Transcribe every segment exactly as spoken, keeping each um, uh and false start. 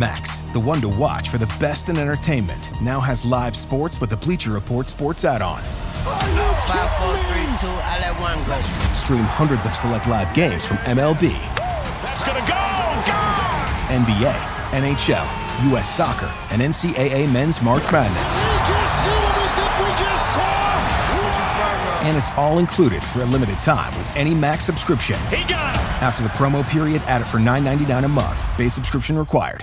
Max, the one to watch for the best in entertainment, now has live sports with the Bleacher Report sports add-on. five, four, three, two, I let one go. Stream hundreds of select live games from M L B. That's gonna go! Go! N B A, N H L, U S soccer, and N C double A men's March Madness. Did you see what we think we just saw? And it's all included for a limited time with any Max subscription. He got it! After the promo period, add it for nine ninety-nine a month. Base subscription required.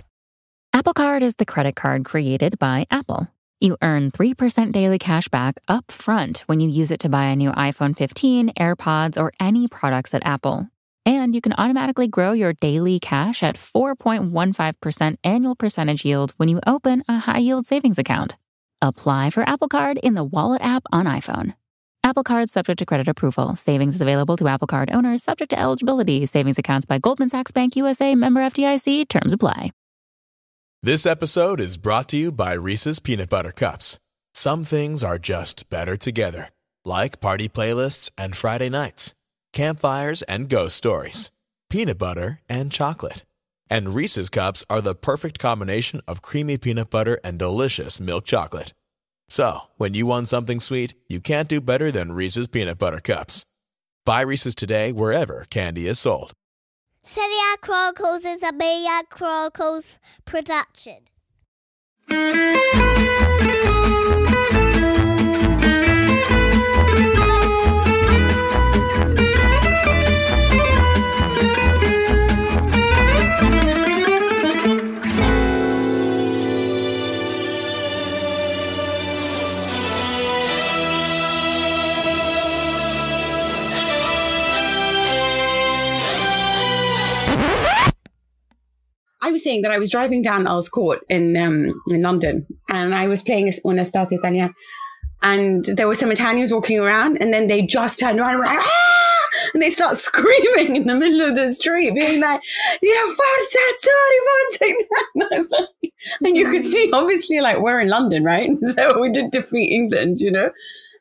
Apple Card is the credit card created by Apple. You earn three percent daily cash back up front when you use it to buy a new iPhone fifteen, AirPods, or any products at Apple. And you can automatically grow your daily cash at four point one five percent annual percentage yield when you open a high-yield savings account. Apply for Apple Card in the Wallet app on iPhone. Apple Card subject to credit approval. Savings is available to Apple Card owners subject to eligibility. Savings accounts by Goldman Sachs Bank U S A, member F D I C. Terms apply. This episode is brought to you by Reese's Peanut Butter Cups. Some things are just better together, like party playlists and Friday nights, campfires and ghost stories, peanut butter and chocolate. And Reese's Cups are the perfect combination of creamy peanut butter and delicious milk chocolate. So, when you want something sweet, you can't do better than Reese's Peanut Butter Cups. Buy Reese's today wherever candy is sold. Serie A Chronicles is a Serie A Chronicles production. I was saying that I was driving down Earl's Court in um, in London, and I was playing Una Estate Italiana, and there were some Italians walking around, and then they just turned around and were like, ah! And they start screaming in the middle of the street, being like, you know, forza, sorry, forza. And, like, and you could see, obviously, like, we're in London, right? So we did defeat England, you know?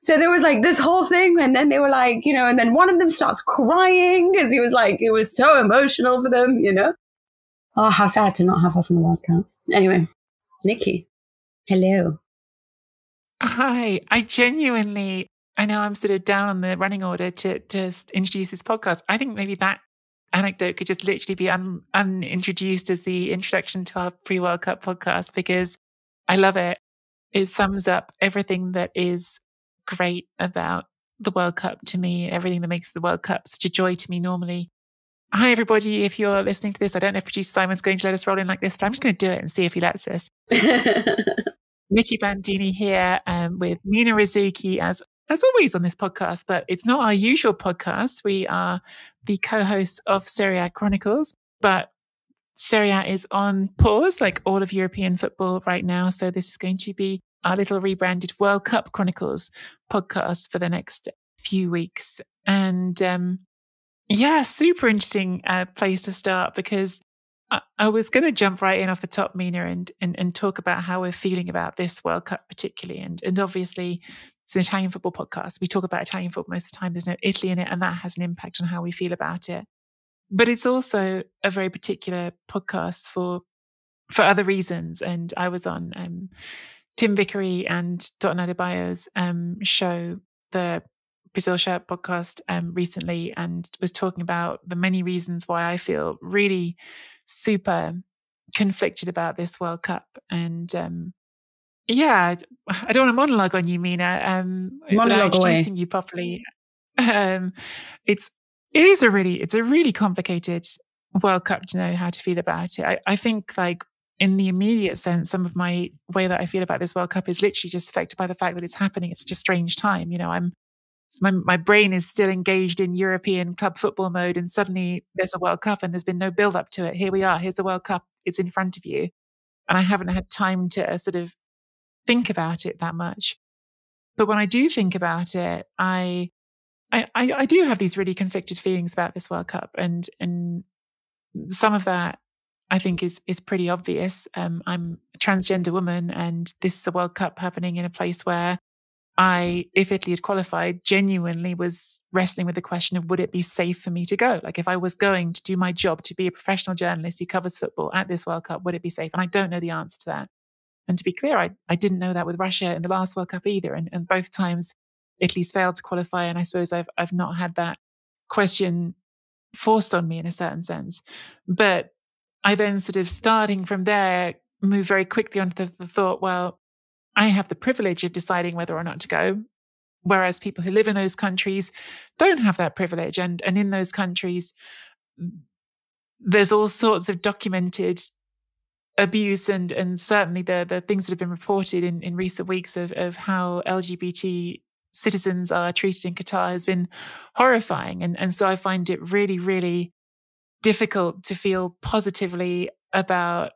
So there was like this whole thing, and then they were like, you know, and then one of them starts crying because he was like, it was so emotional for them, you know? Oh, how sad to not have us on the World Cup. Anyway, Nicky, hello. Hi. I genuinely, I know I'm sort of down on the running order to, to introduce this podcast. I think maybe that anecdote could just literally be un, unintroduced as the introduction to our pre-World Cup podcast, because I love it. It sums up everything that is great about the World Cup to me, everything that makes the World Cup such a joy to me normally. Hi, everybody. If you're listening to this, I don't know if producer Simon's going to let us roll in like this, but I'm just going to do it and see if he lets us. Nicky Bandini here um, with Mina Rzouki, as, as always on this podcast, but it's not our usual podcast. We are the co-hosts of Serie A Chronicles, but Serie A is on pause like all of European football right now. So this is going to be our little rebranded World Cup Chronicles podcast for the next few weeks. And, um, Yeah, super interesting uh, place to start, because I, I was going to jump right in off the top, Mina, and, and and talk about how we're feeling about this World Cup particularly. And and obviously, it's an Italian football podcast. We talk about Italian football most of the time. There's no Italy in it, and that has an impact on how we feel about it. But it's also a very particular podcast for for other reasons. And I was on um, Tim Vickery and Dot Adebayo's um show, the Brazil Shirt podcast um, recently, and was talking about the many reasons why I feel really super conflicted about this World Cup. And um, yeah, I don't want to monologue on you, Mina. Um, monologue without introducing away. you properly. Um, it's it is a really it's a really complicated World Cup to know how to feel about it. I, I think like in the immediate sense, some of my way that I feel about this World Cup is literally just affected by the fact that it's happening. It's just a strange time, you know. I'm So my, my brain is still engaged in European club football mode, and suddenly there's a World Cup and there's been no build up to it. Here we are. Here's the World Cup. It's in front of you. And I haven't had time to uh, sort of think about it that much. But when I do think about it, I, I, I, I do have these really conflicted feelings about this World Cup. And, and some of that I think is, is pretty obvious. Um, I'm a transgender woman, and this is a World Cup happening in a place where I, if Italy had qualified, genuinely was wrestling with the question of, would it be safe for me to go? Like, if I was going to do my job, to be a professional journalist who covers football at this World Cup, would it be safe? And I don't know the answer to that. And to be clear, I, I didn't know that with Russia in the last World Cup either. And, and both times Italy's failed to qualify. And I suppose I've, I've not had that question forced on me in a certain sense. But I then sort of, starting from there, moved very quickly onto the, the thought, well, I have the privilege of deciding whether or not to go, whereas people who live in those countries don't have that privilege. And, and in those countries, there's all sorts of documented abuse and, and certainly the, the things that have been reported in, in recent weeks of, of how L G B T citizens are treated in Qatar has been horrifying. And, and so I find it really, really difficult to feel positively about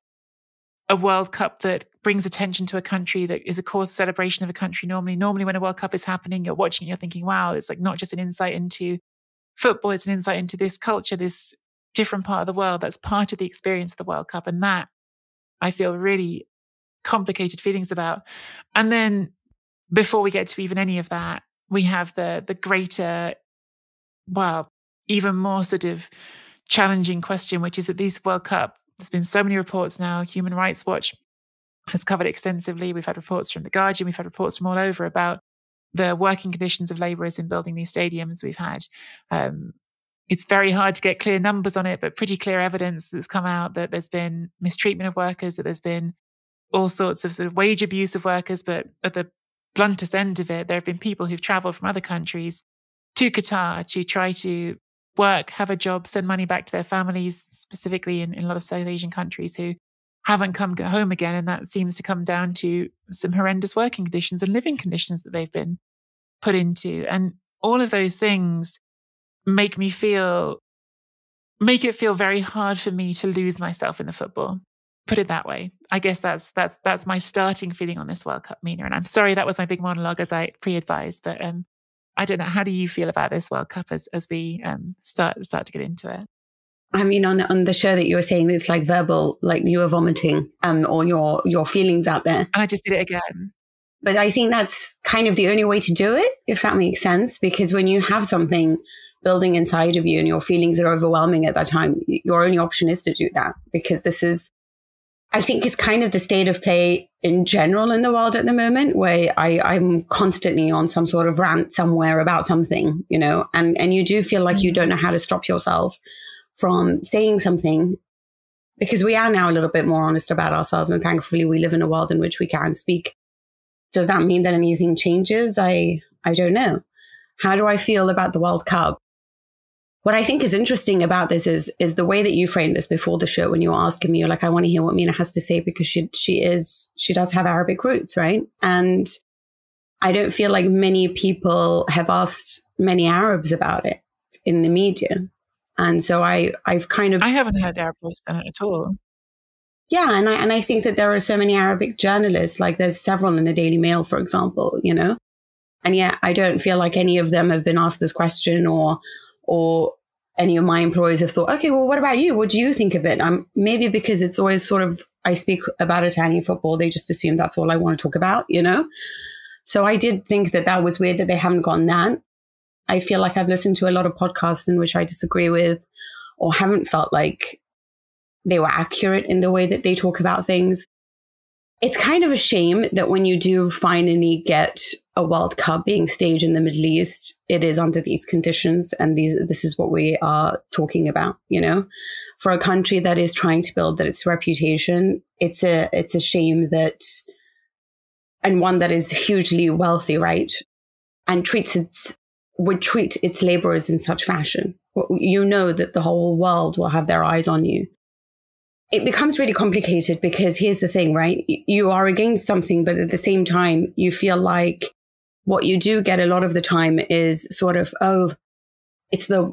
a World Cup that brings attention to a country, that is a cause celebration of a country. Normally, normally when a World Cup is happening, you're watching, you're thinking, wow, it's like not just an insight into football, it's an insight into this culture, this different part of the world. That's part of the experience of the World Cup. And that I feel really complicated feelings about. And then before we get to even any of that, we have the the greater, well, even more sort of challenging question, which is that these World Cup, there's been so many reports now. Human Rights Watch has covered extensively. We've had reports from the Guardian. We've had reports from all over about the working conditions of laborers in building these stadiums. We've had, um, it's very hard to get clear numbers on it, but pretty clear evidence that's come out that there's been mistreatment of workers, that there's been all sorts of sort of wage abuse of workers. But at the bluntest end of it, there have been people who've traveled from other countries to Qatar to try to work, have a job, send money back to their families, specifically in, in a lot of South Asian countries, who haven't come home again. And that seems to come down to some horrendous working conditions and living conditions that they've been put into. And all of those things make me feel, make it feel very hard for me to lose myself in the football. Put it that way. I guess that's, that's, that's my starting feeling on this World Cup, Mina. And I'm sorry, that was my big monologue, as I pre-advised, but, um, I don't know. How do you feel about this World Cup as as we um, start start to get into it? I mean, on on the show that you were saying, it's like verbal, like you were vomiting um, all your your feelings out there. And I just did it again. But I think that's kind of the only way to do it, if that makes sense. Because when you have something building inside of you and your feelings are overwhelming at that time, your only option is to do that. Because this is, I think, it's kind of the state of play in general in the world at the moment, where I, I'm constantly on some sort of rant somewhere about something, you know, and, and you do feel like you don't know how to stop yourself from saying something, because we are now a little bit more honest about ourselves. And thankfully, we live in a world in which we can speak. Does that mean that anything changes? I, I don't know. How do I feel about the World Cup? What I think is interesting about this is is the way that you framed this before the show, when you were asking me, you're like, I want to hear what Mina has to say, because she she is she does have Arabic roots, right? And I don't feel like many people have asked many Arabs about it in the media. And so I, I've kind of I haven't heard the Arab voice on it at all. Yeah, and I and I think that there are so many Arabic journalists, like there's several in the Daily Mail, for example, you know? And yet I don't feel like any of them have been asked this question, or or any of my employees have thought, okay, well, what about you? What do you think of it? Um, maybe because it's always sort of, I speak about Italian football, they just assume that's all I want to talk about, you know? So I did think that that was weird that they haven't gotten that. I feel like I've listened to a lot of podcasts in which I disagree with, or haven't felt like they were accurate in the way that they talk about things. It's kind of a shame that when you do finally get a World Cup being staged in the Middle East, it is under these conditions. And these, this is what we are talking about, you know, for a country that is trying to build that its reputation. It's a, it's a shame that, and one that is hugely wealthy, right? And treats its, would treat its laborers in such fashion. You know that the whole world will have their eyes on you. It becomes really complicated, because here's the thing, right? You are against something, but at the same time, you feel like what you do get a lot of the time is sort of, oh, it's the,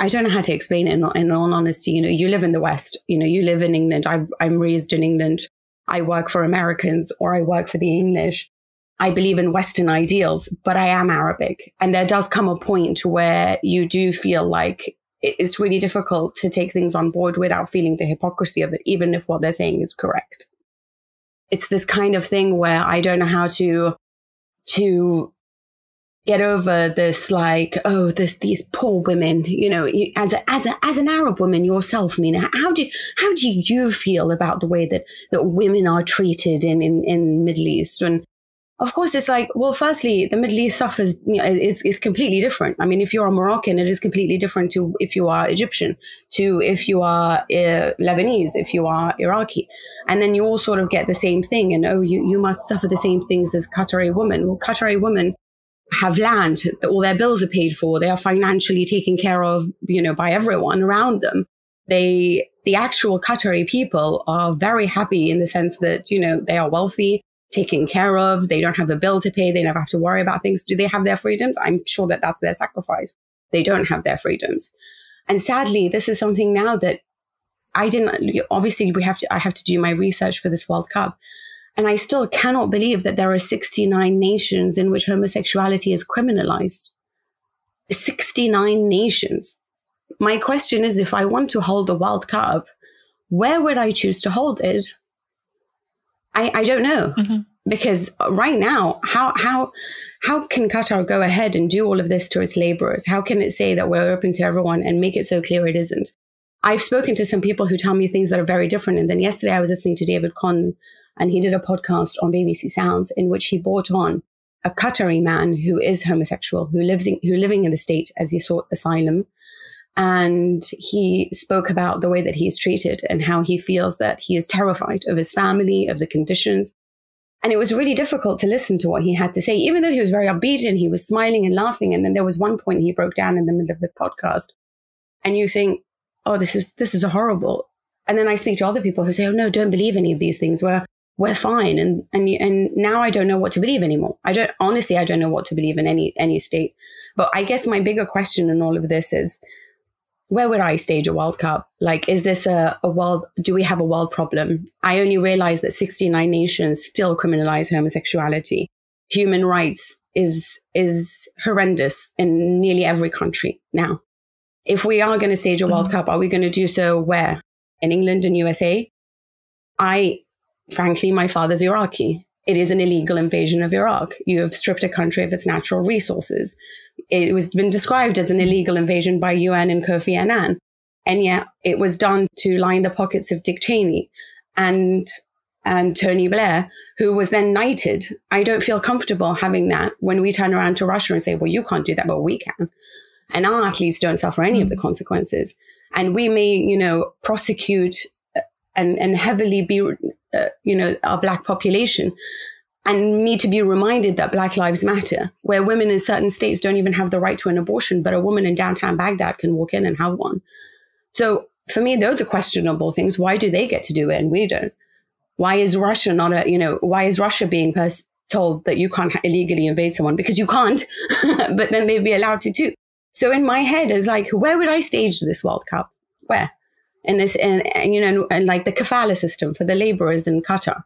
I don't know how to explain it in, in all honesty. You know, you live in the West, you know, you live in England. I've, I'm raised in England. I work for Americans, or I work for the English. I believe in Western ideals, but I am Arabic. And there does come a point where you do feel like it's really difficult to take things on board without feeling the hypocrisy of it, even if what they're saying is correct. It's this kind of thing where I don't know how to to get over this, like, oh, this, these poor women, you know, you, as a, as a, as an Arab woman yourself, Mina, how do, how do you feel about the way that, that women are treated in, in, in Middle East? And of course it's like, well, firstly, the Middle East suffers, you know, is, is completely different. I mean, if you're a Moroccan, it is completely different to if you are Egyptian, to if you are uh, Lebanese, if you are Iraqi. And then you all sort of get the same thing. And, oh, you, you must suffer the same things as Qatari women. Well, Qatari women have land, that all their bills are paid for. They are financially taken care of, you know, by everyone around them. They, the actual Qatari people are very happy in the sense that, you know, they are wealthy, taken care of. They don't have a bill to pay. They never have to worry about things. Do they have their freedoms? I'm sure that that's their sacrifice. They don't have their freedoms. And sadly, this is something now that I didn't, obviously we have to, I have to do my research for this World Cup. And I still cannot believe that there are sixty-nine nations in which homosexuality is criminalized. sixty-nine nations. My question is, if I want to hold a World Cup, where would I choose to hold it? I, I don't know. Mm-hmm. Because right now, how, how, how can Qatar go ahead and do all of this to its laborers? How can it say that we're open to everyone and make it so clear it isn't? I've spoken to some people who tell me things that are very different. And then yesterday I was listening to David Conn, and he did a podcast on B B C Sounds in which he brought on a Qatari man who is homosexual, who lives in, who living in the state as he sought asylum. And he spoke about the way that he is treated and how he feels that he is terrified of his family, of the conditions. And it was really difficult to listen to what he had to say, even though he was very upbeat and he was smiling and laughing. And then there was one point he broke down in the middle of the podcast. And you think, oh, this is, this is horrible. And then I speak to other people who say, oh, no, don't believe any of these things. We're, we're fine. And, and, and now I don't know what to believe anymore. I don't, honestly, I don't know what to believe in any, any state. But I guess my bigger question in all of this is, where would I stage a World Cup? Like, is this a, a world, do we have a world problem? I only realized that sixty-nine nations still criminalize homosexuality. Human rights is, is horrendous in nearly every country now. If we are going to stage a World Cup, are we going to do so where? In England and U S A? I, frankly, my father's Iraqi. It is an illegal invasion of Iraq. You have stripped a country of its natural resources. It was been described as an illegal invasion by U N and Kofi Annan. And yet it was done to line the pockets of Dick Cheney and, and Tony Blair, who was then knighted. I don't feel comfortable having that when we turn around to Russia and say, well, you can't do that, but we can. And our athletes don't suffer any of the consequences. And we may, you know, prosecute and, and heavily be, uh, you know, our Black population and need to be reminded that Black lives matter, where women in certain states don't even have the right to an abortion, but a woman in downtown Baghdad can walk in and have one. So for me, those are questionable things. Why do they get to do it and we don't? Why is Russia not a, you know, why is Russia being pers- told that you can't illegally invade someone? Because you can't, but then they'd be allowed to too. So in my head, it's like, where would I stage this World Cup? Where? And this, and, and you know, and like the kafala system for the laborers in Qatar.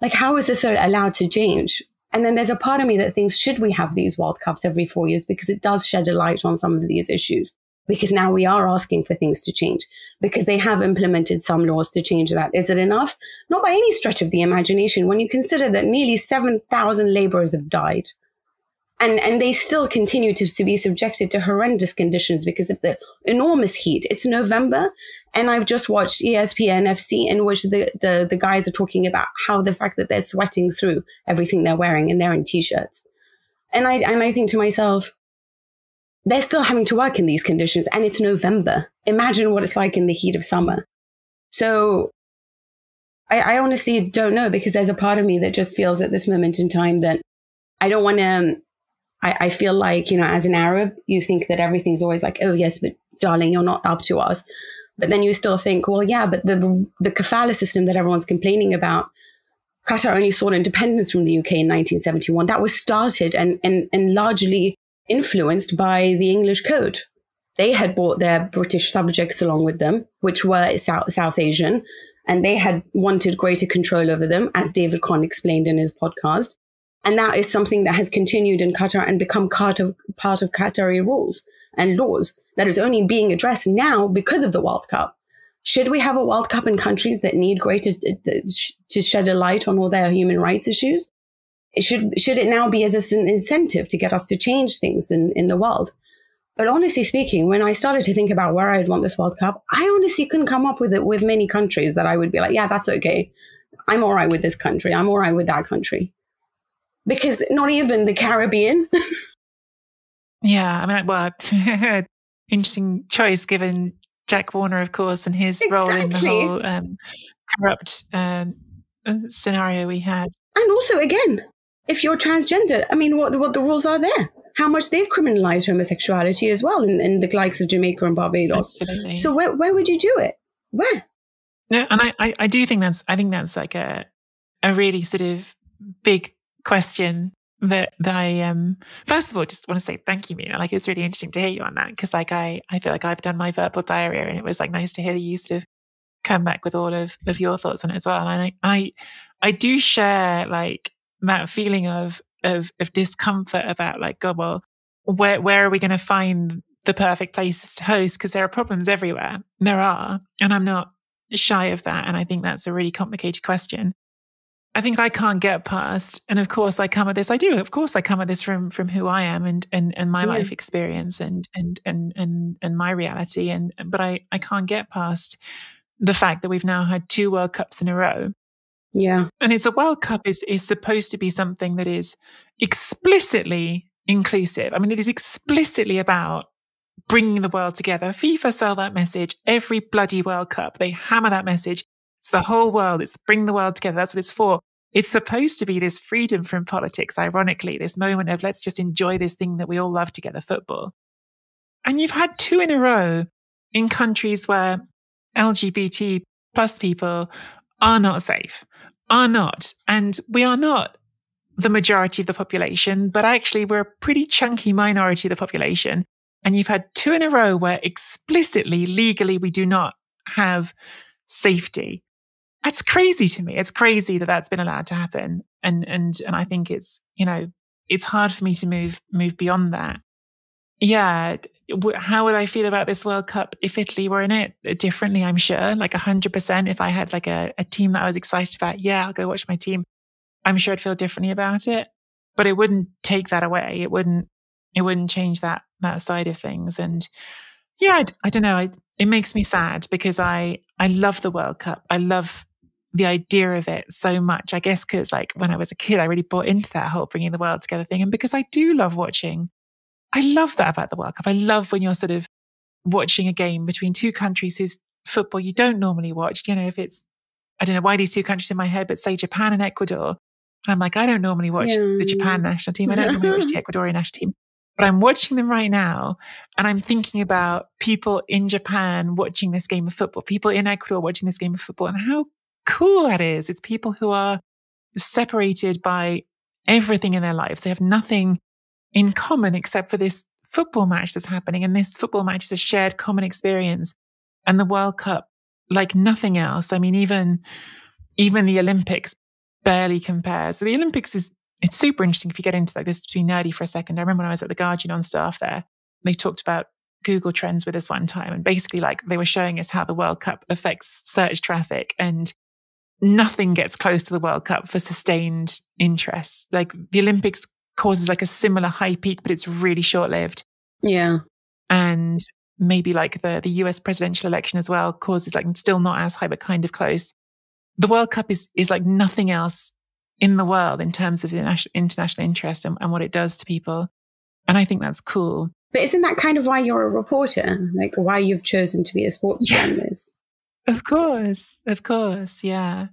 Like, how is this allowed to change? And then there's a part of me that thinks, should we have these World Cups every four years? Because it does shed a light on some of these issues. Because now we are asking for things to change. Because they have implemented some laws to change that. Is it enough? Not by any stretch of the imagination. When you consider that nearly seven thousand laborers have died. And, and they still continue to, to be subjected to horrendous conditions because of the enormous heat. It's November, and I've just watched E S P N F C in which the, the, the guys are talking about how the fact that they're sweating through everything they're wearing and they're in T-shirts. And I, and I think to myself, they're still having to work in these conditions, and it's November. Imagine what it's like in the heat of summer. So I, I honestly don't know, because there's a part of me that just feels at this moment in time that I don't want to... I feel like, you know, as an Arab, you think that everything's always like, oh, yes, but darling, you're not up to us. But then you still think, well, yeah, but the the kafala system that everyone's complaining about, Qatar only sought independence from the U K in nineteen seventy-one. That was started and, and, and largely influenced by the English code. They had brought their British subjects along with them, which were South, South Asian, and they had wanted greater control over them, as David Conn explained in his podcast. And that is something that has continued in Qatar and become part of, part of Qatari rules and laws that is only being addressed now because of the World Cup. Should we have a World Cup in countries that need greater to shed a light on all their human rights issues? Should should it now be as an incentive to get us to change things in, in the world? But honestly speaking, when I started to think about where I'd want this World Cup, I honestly couldn't come up with it with many countries that I would be like, yeah, that's okay. I'm all right with this country. I'm all right with that country. Because not even the Caribbean. Yeah, I mean, well, interesting choice given Jack Warner, of course, and his exactly. role in the whole um, corrupt uh, scenario we had. And also, again, if you're transgender, I mean, what, what the rules are there, how much they've criminalized homosexuality as well in, in the likes of Jamaica and Barbados. Absolutely. So where where would you do it? Where? No, and I, I, I do think that's, I think that's like a a really sort of big question that, that I, um, first of all, just want to say thank you, Mina. Like, it's really interesting to hear you on that because like I, I feel like I've done my verbal diarrhea and it was like nice to hear you sort of come back with all of, of your thoughts on it as well. And I, I, I do share like, that feeling of, of of discomfort about like, God, well, where where are we going to find the perfect places to host? Because there are problems everywhere. There are. And I'm not shy of that. And I think that's a really complicated question. I think I can't get past. And of course I come at this. I do. Of course I come at this from from who I am and and, and my yeah. life experience and and and and and my reality. And but I, I can't get past the fact that we've now had two World Cups in a row. Yeah. And it's a World Cup is, is supposed to be something that is explicitly inclusive. I mean, it is explicitly about bringing the world together. FIFA sell that message every bloody World Cup. They hammer that message. It's the whole world. It's bring the world together. That's what it's for. It's supposed to be this freedom from politics, ironically, this moment of let's just enjoy this thing that we all love together, football. And you've had two in a row in countries where L G B T plus people are not safe, are not. And we are not the majority of the population, but actually we're a pretty chunky minority of the population. And you've had two in a row where explicitly, legally, we do not have safety. That's crazy to me. It's crazy that that's been allowed to happen. And, and, and I think it's, you know, it's hard for me to move, move beyond that. Yeah. How would I feel about this World Cup if Italy were in it? Differently, I'm sure, like one hundred percent. If I had like a, a team that I was excited about, yeah, I'll go watch my team. I'm sure I'd feel differently about it, but it wouldn't take that away. It wouldn't, it wouldn't change that, that side of things. And yeah, I, I don't know. I, it makes me sad because I, I love the World Cup. I love the idea of it so much, I guess, because like when I was a kid, I really bought into that whole bringing the world together thing. And because I do love watching I love that about the World Cup. I love when you're sort of watching a game between two countries whose football you don't normally watch. You know, if it's, I don't know why these two countries in my head, but say Japan and Ecuador. And I'm like, I don't normally watch yeah. the Japan national team. I don't normally watch the Ecuadorian national team, but I'm watching them right now. And I'm thinking about people in Japan watching this game of football, people in Ecuador watching this game of football and how cool that is. It's people who are separated by everything in their lives. They have nothing in common, except for this football match that's happening. And this football match is a shared common experience. And the World Cup, like nothing else. I mean, even, even the Olympics barely compares. So the Olympics is, it's super interesting if you get into like this to be nerdy for a second. I remember when I was at the Guardian on staff there, they talked about Google Trends with us one time. And basically like they were showing us how the World Cup affects search traffic and nothing gets close to the World Cup for sustained interest. Like the Olympics causes like a similar high peak, but it's really short-lived. Yeah. And maybe like the, the U S presidential election as well causes like still not as high, but kind of close. The World Cup is is like nothing else in the world in terms of the international interest and, and what it does to people. And I think that's cool. But isn't that kind of why you're a reporter? Like why you've chosen to be a sports yeah. journalist? Of course. Of course. Yeah.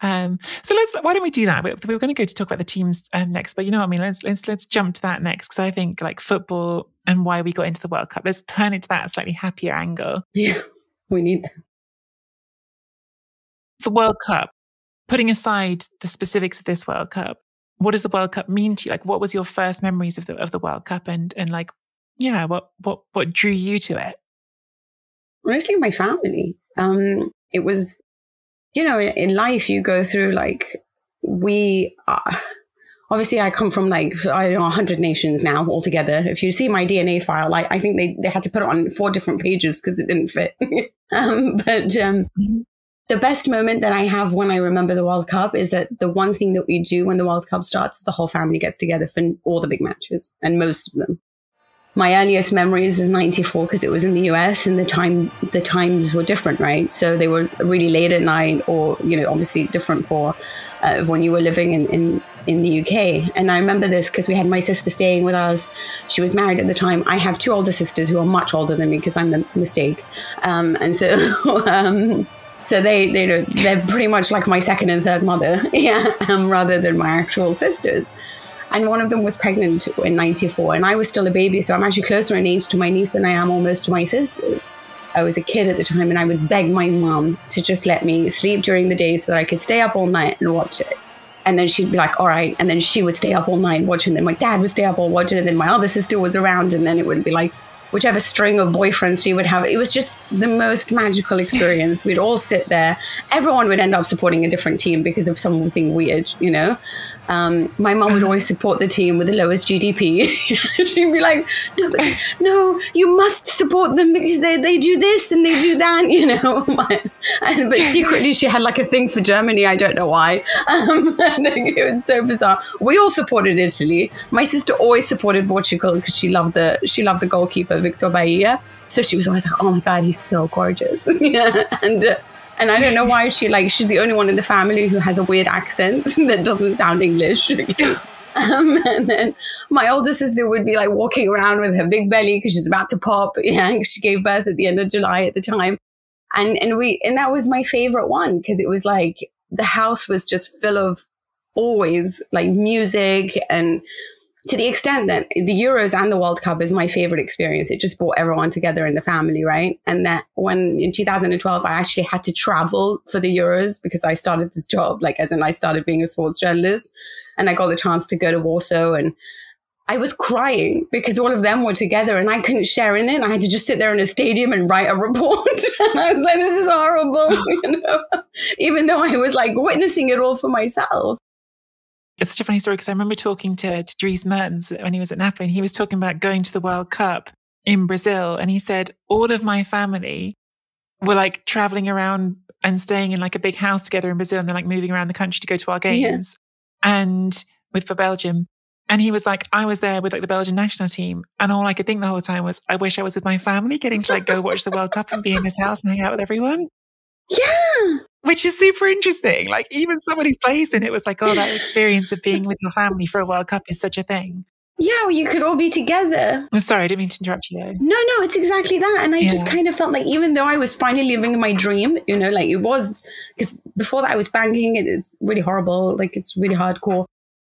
Um, so let's, why don't we do that? We, we were going to go to talk about the teams um, next, but you know what I mean? Let's, let's, let's jump to that next. Cause I think like football and why we got into the World Cup, let's turn it to that slightly happier angle. Yeah, we need that. The World Cup, putting aside the specifics of this World Cup, what does the World Cup mean to you? Like, what was your first memories of the, of the World Cup and, and like, yeah, what, what, what drew you to it? Mostly my family. Um, it was, you know, in life, you go through like we are, obviously I come from like, I don't know, one hundred nations now altogether. If you see my D N A file, I, I think they, they had to put it on four different pages because it didn't fit. um, but um, The best moment that I have when I remember the World Cup is that the one thing that we do when the World Cup starts is the whole family gets together for all the big matches, and most of them. My earliest memories is ninety-four because it was in the U S and the time the times were different, right? So they were really late at night, or, you know, obviously different for uh, when you were living in, in, in the U K. And I remember this because we had my sister staying with us. She was married at the time. I have two older sisters who are much older than me because I'm the mistake. Um, and so... um, So they, they, they're pretty much like my second and third mother, yeah, um, rather than my actual sisters. And one of them was pregnant in ninety-four, and I was still a baby, so I'm actually closer in age to my niece than I am almost to my sisters. I was a kid at the time, and I would beg my mum to just let me sleep during the day so that I could stay up all night and watch it. And then she'd be like, all right. And then she would stay up all night watching it. Then my dad would stay up all watching it. And then my other sister was around, and then it would be like, whichever string of boyfriends she would have. It was just the most magical experience. We'd all sit there. Everyone would end up supporting a different team because of something weird, you know. Um, my mom would always support the team with the lowest G D P. She'd be like, no, no, you must support them because they, they do this and they do that, you know. And, but secretly she had like a thing for Germany. I don't know why. Um, and it was so bizarre. We all supported Italy. My sister always supported Portugal because she loved the she loved the goalkeeper, Victor Bahia. So she was always like, oh my God, he's so gorgeous. Yeah. And uh, And I don't know why she like, she's the only one in the family who has a weird accent that doesn't sound English. Um, and then my older sister would be like walking around with her big belly because she's about to pop. Yeah, she gave birth at the end of July at the time. And, and we, and that was my favorite one because it was like, the house was just full of always like music, and to the extent that the Euros and the World Cup is my favorite experience. It just brought everyone together in the family, right? And that when in two thousand twelve, I actually had to travel for the Euros because I started this job, like as in I started being a sports journalist, and I got the chance to go to Warsaw, and I was crying because all of them were together and I couldn't share in it. And I had to just sit there in a stadium and write a report. And I was like, this is horrible, you know, even though I was like witnessing it all for myself. It's such a funny story because I remember talking to, to Dries Mertens when he was at Napoli, and he was talking about going to the World Cup in Brazil. And he said, all of my family were like traveling around and staying in like a big house together in Brazil. And they're like moving around the country to go to our games. Yeah. And with for Belgium. And he was like, I was there with like the Belgian national team. And all I could think the whole time was, I wish I was with my family getting to like go watch the World Cup and be in this house and hang out with everyone. Yeah. Which is super interesting. Like even somebody plays in it was like, oh, that experience of being with your family for a World Cup is such a thing. Yeah, well, you could all be together. I'm sorry, I didn't mean to interrupt you though. No, no, it's exactly that. And I yeah. just kind of felt like even though I was finally living my dream, you know, like it was, because before that I was banking and it's really horrible. Like it's really hardcore.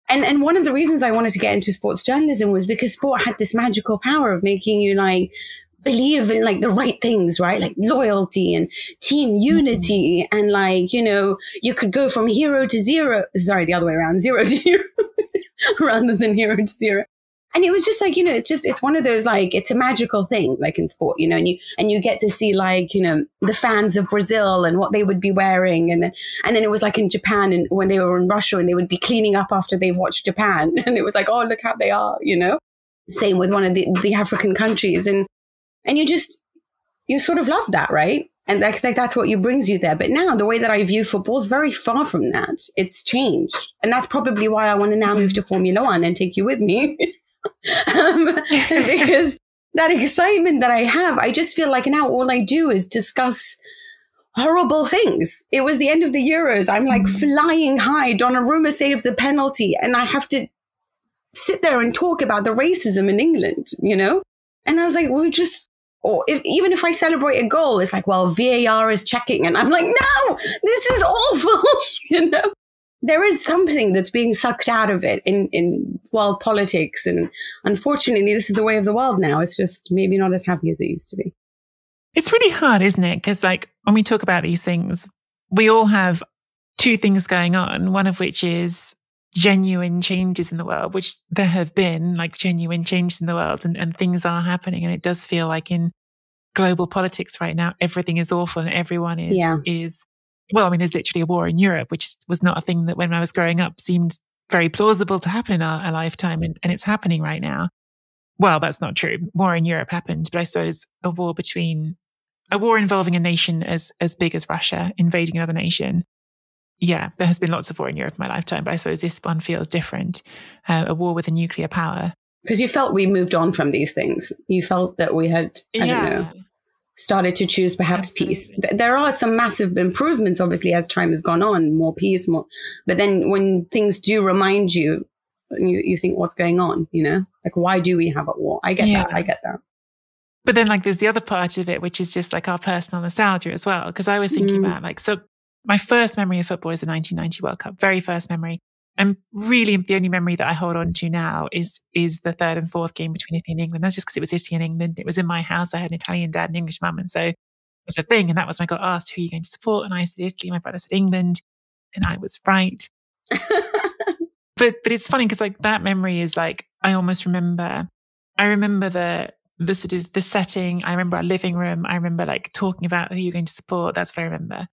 And and one of the reasons I wanted to get into sports journalism was because sport had this magical power of making you like, believe in like the right things, right? Like loyalty and team unity. Mm-hmm. And like, you know, you could go from hero to zero, sorry, the other way around, zero to hero rather than hero to zero. And it was just like, you know, it's just, it's one of those, like, it's a magical thing, like in sport, you know, and you, and you get to see like, you know, the fans of Brazil and what they would be wearing. And then, and then it was like in Japan and when they were in Russia and they would be cleaning up after they've watched Japan. And it was like, oh, look how they are, you know, same with one of the, the African countries. And And you just, you sort of love that, right? And that, that, that's what you brings you there. But now the way that I view football is very far from that. It's changed. And that's probably why I want to now move to Formula One and take you with me. um, because that excitement that I have, I just feel like now all I do is discuss horrible things. It was the end of the Euros. I'm like mm-hmm. flying high. Donnarumma saves a penalty. And I have to sit there and talk about the racism in England, you know? And I was like, we're just... Or if, even if I celebrate a goal, it's like, well, V A R is checking. And I'm like, no, this is awful. You know, there is something that's being sucked out of it in, in world politics. And unfortunately, this is the way of the world now. It's just maybe not as happy as it used to be. It's really hard, isn't it? Because like when we talk about these things, we all have two things going on, one of which is genuine changes in the world, which there have been like genuine changes in the world and, and things are happening. And it does feel like in global politics right now, everything is awful and everyone is, yeah. is, well, I mean, there's literally a war in Europe, which was not a thing that when I was growing up seemed very plausible to happen in our, our lifetime. And, and it's happening right now. Well, that's not true. War in Europe happened, but I suppose a war between a war involving a nation as as big as Russia invading another nation. Yeah, there has been lots of war in Europe in my lifetime, but I suppose this one feels different. Uh, a war with a nuclear power. Because you felt we moved on from these things. You felt that we had, I yeah. don't know, started to choose perhaps Absolutely. peace. Th- there are some massive improvements, obviously, as time has gone on, more peace, more. But then when things do remind you, you, you think, what's going on, you know? Like, why do we have a war? I get yeah. that. I get that. But then, like, there's the other part of it, which is just like our personal nostalgia as well. Because I was thinking mm. about, like, so my first memory of football is the nineteen ninety World Cup, very first memory. And really the only memory that I hold on to now is is the third and fourth game between Italy and England. That's just because it was Italy and England. It was in my house. I had an Italian dad and English mum. And so it was a thing. And that was when I got asked, who are you going to support? And I said Italy, my brother said England. And I was right. But but it's funny because like that memory is like, I almost remember, I remember the the sort of the setting. I remember our living room. I remember like talking about who you're going to support. That's what I remember.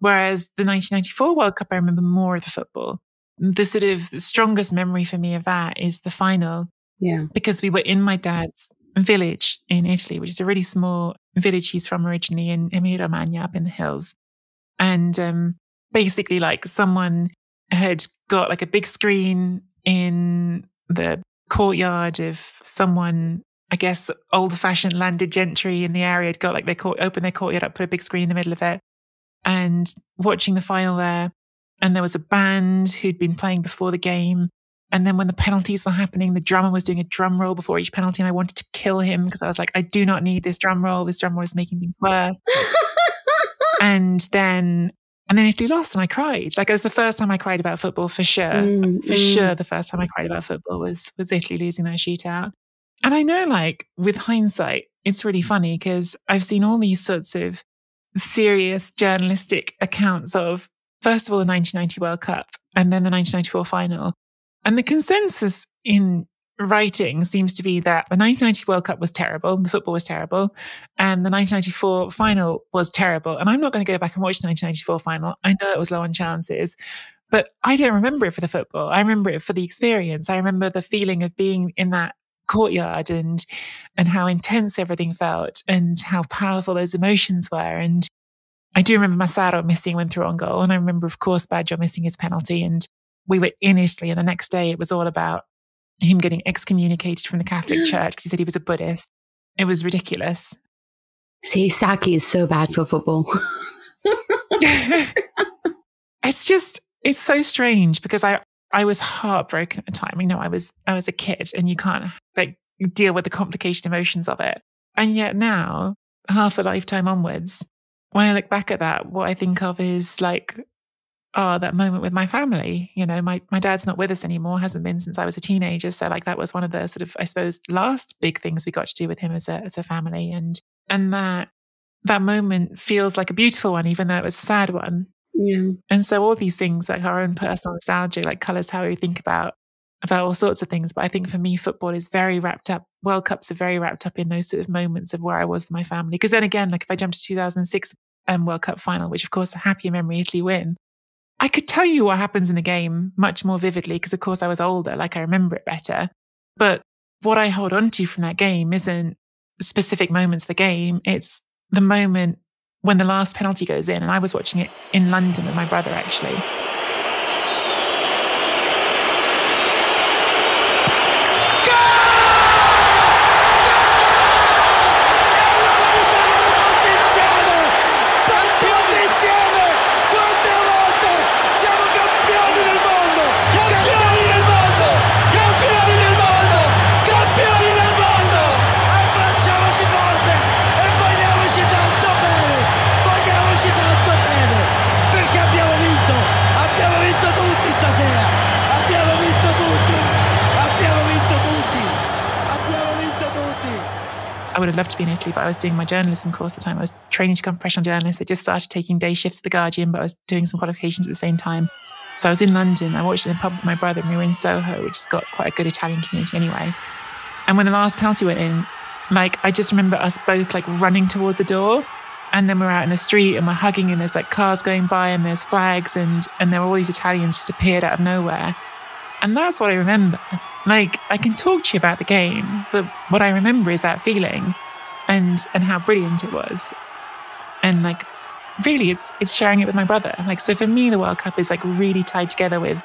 Whereas the nineteen ninety-four World Cup, I remember more of the football. The sort of strongest memory for me of that is the final. Yeah. Because we were in my dad's village in Italy, which is a really small village he's from originally in Emilia-Romagna up in the hills. And um, basically like someone had got like a big screen in the courtyard of someone, I guess, old-fashioned landed gentry in the area had got like they court, opened their courtyard up, put a big screen in the middle of it. And watching the final there, and there was a band who'd been playing before the game. And then when the penalties were happening, the drummer was doing a drum roll before each penalty. And I wanted to kill him because I was like, I do not need this drum roll. This drum roll is making things worse. and then and then Italy lost and I cried. Like it was the first time I cried about football for sure. Mm, for mm. sure the first time I cried about football was was Italy losing that shootout. And I know like with hindsight, it's really funny because I've seen all these sorts of serious journalistic accounts of, first of all, the nineteen ninety World Cup and then the nineteen ninety-four final. And the consensus in writing seems to be that the nineteen ninety World Cup was terrible, the football was terrible, and the nineteen ninety-four final was terrible. And I'm not going to go back and watch the nineteen ninety-four final. I know it was low on chances, but I don't remember it for the football. I remember it for the experience. I remember the feeling of being in that courtyard and and how intense everything felt and how powerful those emotions were. And I do remember Massaro missing when through on goal. And I remember, of course, Baggio missing his penalty. And we were in Italy. And the next day, it was all about him getting excommunicated from the Catholic Church because he said he was a Buddhist. It was ridiculous. See, Saki is so bad for football. It's just, it's so strange because I, I was heartbroken at the time. You know, I was, I was a kid and you can't like deal with the complicated emotions of it. And yet now, half a lifetime onwards, when I look back at that, what I think of is like, oh, that moment with my family. You know, my, my dad's not with us anymore, hasn't been since I was a teenager. So like that was one of the sort of, I suppose, last big things we got to do with him as a as a family. And and that that moment feels like a beautiful one, even though it was a sad one. Yeah. And so all these things, like our own personal nostalgia, like colours how we think about about all sorts of things. But I think for me, football is very wrapped up. World Cups are very wrapped up in those sort of moments of where I was with my family. Because then again, like if I jump to two thousand six um, World Cup final, which of course, a happier memory, Italy win, I could tell you what happens in the game much more vividly because of course I was older, like I remember it better. But what I hold on to from that game isn't specific moments of the game. It's the moment when the last penalty goes in. And I was watching it in London with my brother actually. I would have loved to be in Italy, but I was doing my journalism course at the time. I was training to become a professional journalist. I just started taking day shifts at the Guardian, but I was doing some qualifications at the same time. So I was in London. I watched it in a pub with my brother and we were in Soho, which has got quite a good Italian community anyway. And when the last penalty went in, like, I just remember us both like running towards the door. And then we're out in the street and we're hugging and there's like cars going by and there's flags and, and there were all these Italians just appeared out of nowhere. And that's what I remember. Like, I can talk to you about the game, but what I remember is that feeling and and how brilliant it was. And like, really, it's it's sharing it with my brother. Like, so for me, the World Cup is like really tied together with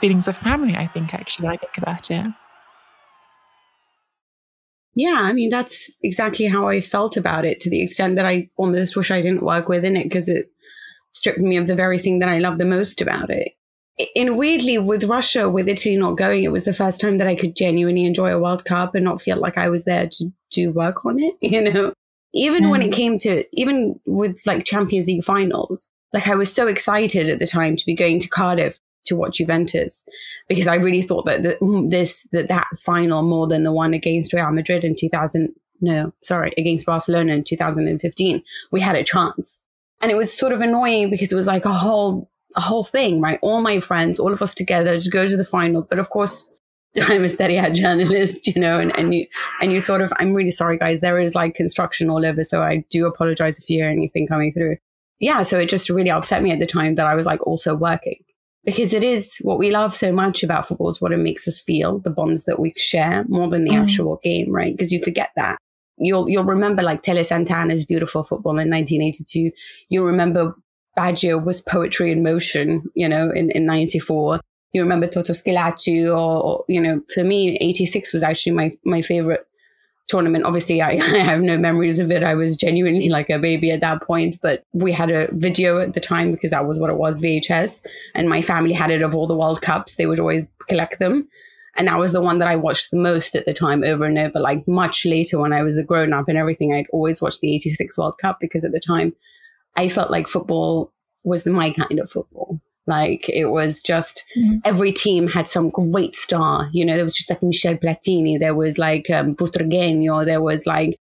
feelings of family, I think, actually, I think about it. Yeah, I mean, that's exactly how I felt about it, to the extent that I almost wish I didn't work within it because it stripped me of the very thing that I love the most about it. And weirdly, with Russia, with Italy not going, it was the first time that I could genuinely enjoy a World Cup and not feel like I was there to do work on it, you know? Even mm. when it came to, even with like Champions League finals, like I was so excited at the time to be going to Cardiff to watch Juventus, because I really thought that the, this that that final, more than the one against Real Madrid in two thousand, no, sorry, against Barcelona in two thousand fifteen, we had a chance. And it was sort of annoying because it was like a whole a whole thing, right? All my friends, all of us together to go to the final. But of course, I'm a Serie A journalist, you know, and, and you and you sort of, I'm really sorry, guys, there is like construction all over, so I do apologize if you hear anything coming through. Yeah, so it just really upset me at the time that I was like also working. Because it is what we love so much about football is what it makes us feel, the bonds that we share more than the mm. actual game, right? Because you forget that. You'll you'll remember like Tele Santana's beautiful football in nineteen eighty-two. You'll remember Baggio was poetry in motion, you know, in, in ninety-four. You remember Toto Schillaci or, or, you know, for me, eighty-six was actually my, my favorite tournament. Obviously, I, I have no memories of it. I was genuinely like a baby at that point, but we had a video at the time because that was what it was, V H S. And my family had it of all the World Cups. They would always collect them. And that was the one that I watched the most at the time over and over, like much later when I was a grown up and everything, I'd always watched the eighty-six World Cup because at the time I felt like football was my kind of football. Like it was just mm-hmm. every team had some great star, you know, there was just like Michel Platini, there was like um, Butragueño, there was like,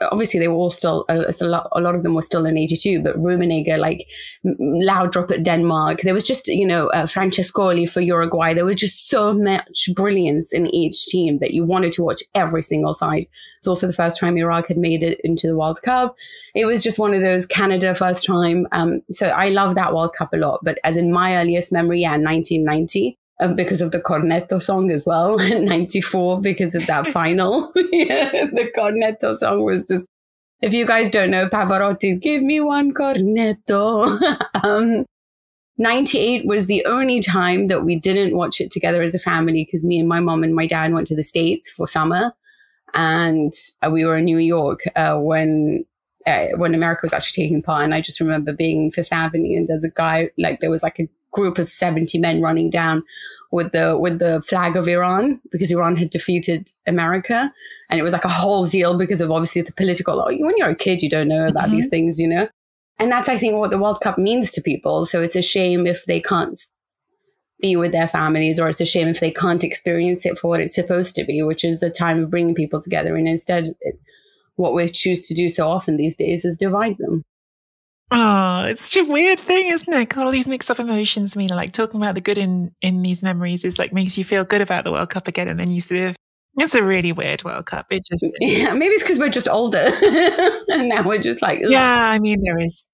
obviously they were all still, a, a lot of them were still in eighty-two, but Rummenigge, like Laudrup at Denmark, there was just, you know, uh, Francescoli for Uruguay, there was just so much brilliance in each team that you wanted to watch every single side. It's also the first time Iraq had made it into the World Cup. It was just one of those, Canada first time. Um, so I love that World Cup a lot. But as in my earliest memory, yeah, nineteen ninety, uh, because of the Cornetto song as well. ninety-four, because of that final. Yeah, the Cornetto song was just, if you guys don't know, Pavarotti's "Give Me One Cornetto." um, ninety-eight was the only time that we didn't watch it together as a family because me and my mom and my dad went to the States for summer. And we were in New York uh, when uh, when America was actually taking part. And I just remember being Fifth Avenue, and there's a guy, like there was like a group of seventy men running down with the with the flag of Iran because Iran had defeated America. And it was like a whole zeal because of obviously the political, oh, when you're a kid, you don't know about mm-hmm. these things, you know. And that's, I think, what the World Cup means to people. So it's a shame if they can't be with their families, or it's a shame if they can't experience it for what it's supposed to be, which is a time of bringing people together. And instead, it, what we choose to do so often these days is divide them. Oh, it's such a weird thing, isn't it? All these mixed up emotions, I mean, like talking about the good in, in these memories is like makes you feel good about the World Cup again. And then you sort of, it's a really weird World Cup. It just, yeah, maybe it's because we're just older and now we're just like, ugh. Yeah, I mean, there is.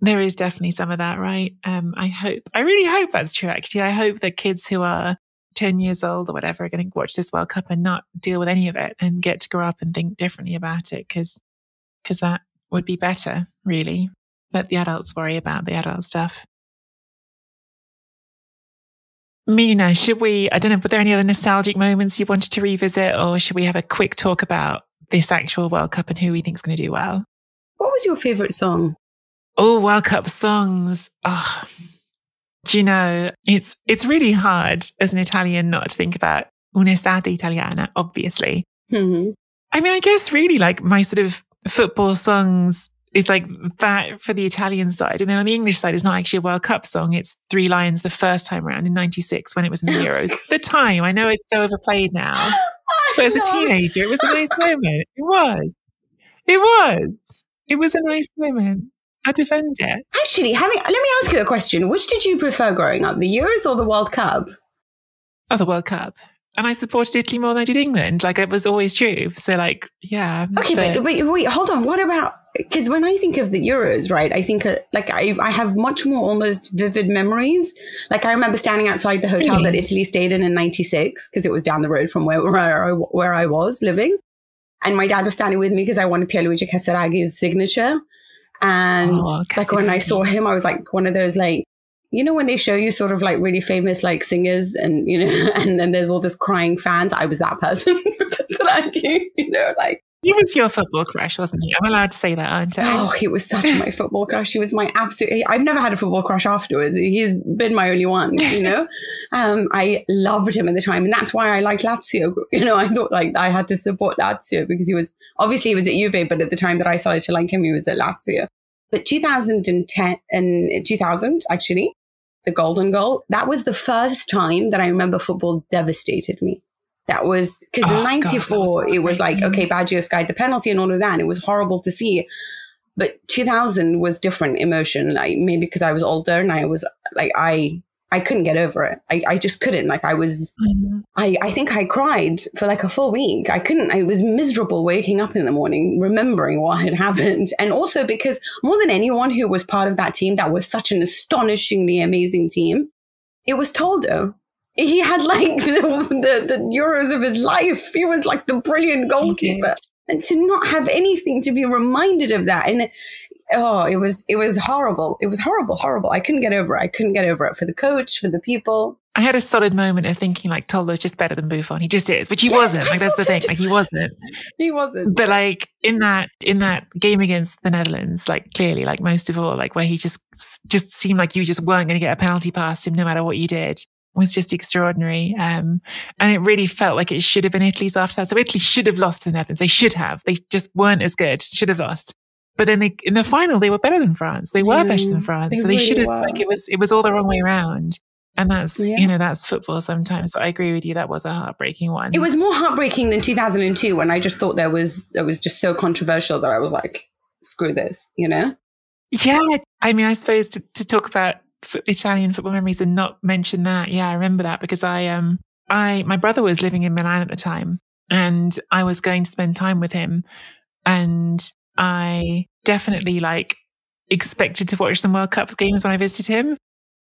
There is definitely some of that, right? Um, I hope, I really hope that's true, actually. I hope that kids who are ten years old or whatever are going to watch this World Cup and not deal with any of it and get to grow up and think differently about it, because because that would be better, really. Let the adults worry about the adult stuff. Mina, should we, I don't know, were there any other nostalgic moments you wanted to revisit, or should we have a quick talk about this actual World Cup and who we think is going to do well? What was your favourite song? Oh, World Cup songs. Oh, do you know, it's it's really hard as an Italian not to think about Un'estate Italiana, obviously. Mm-hmm. I mean, I guess really like my sort of football songs is like that for the Italian side. And then on the English side, it's not actually a World Cup song. It's Three Lions the first time around in ninety-six when it was in the Euros. The time, I know it's so overplayed now, but as a teenager, it was a nice moment. It was. It was. It was a nice moment. I defend it. Actually, having, let me ask you a question. Which did you prefer growing up, the Euros or the World Cup? Oh, the World Cup. And I supported Italy more than I did England. Like, it was always true. So, like, yeah. Okay, but, but wait, wait, hold on. What about, because when I think of the Euros, right, I think, uh, like, I, I have much more almost vivid memories. Like, I remember standing outside the hotel really? that Italy stayed in in ninety-six, because it was down the road from where, where, I, where I was living. And my dad was standing with me because I wanted Pierluigi Casaraghi's signature. And oh, like when I saw him, I was like one of those, like, you know, when they show you sort of like really famous like singers and, you know, and then there's all this crying fans. I was that person because like, you know, like. He was your football crush, wasn't he? I'm allowed to say that, aren't I? Oh, he was such my football crush. He was my absolute, I've never had a football crush afterwards. He's been my only one, you know. um, I loved him at the time. And that's why I liked Lazio. You know, I thought like I had to support Lazio because he was, obviously he was at Juve, but at the time that I started to like him, he was at Lazio. But two thousand ten, and two thousand actually, the golden goal, that was the first time that I remember football devastated me. That was because oh, in ninety-four, it was like, okay, Baggio skied the penalty and all of that. And it was horrible to see. But two thousand was different emotion. Like maybe because I was older and I was like, I, I couldn't get over it. I, I just couldn't. Like I was, mm-hmm. I, I think I cried for like a full week. I couldn't, I was miserable waking up in the morning, remembering what had happened. And also because more than anyone who was part of that team, that was such an astonishingly amazing team. It was Toldo. He had like the, the, the Euros of his life. He was like the brilliant goalkeeper. And to not have anything, to be reminded of that. And oh, it was, it was horrible. It was horrible, horrible. I couldn't get over it. I couldn't get over it for the coach, for the people. I had a solid moment of thinking like Toldo's just better than Buffon. He just is, which he yes, wasn't. Like that's the thing. Like he wasn't. He wasn't. But like in that in that game against the Netherlands, like clearly, like most of all, like where he just just seemed like you just weren't going to get a penalty past him no matter what you did. Was just extraordinary. Um, and it really felt like it should have been Italy's after that. So Italy should have lost to the Netherlands. They should have. They just weren't as good, should have lost. But then they, in the final, they were better than France. They were mm, better than France. They so they really should have, like it was, it was all the wrong way around. And that's, yeah. you know, that's football sometimes. So I agree with you. That was a heartbreaking one. It was more heartbreaking than two thousand two when I just thought there was, it was just so controversial that I was like, screw this, you know? Yeah. I mean, I suppose to, to talk about Italian football memories and not mention that. Yeah, I remember that because I, um, I, my brother was living in Milan at the time and I was going to spend time with him. And I definitely like expected to watch some World Cup games when I visited him.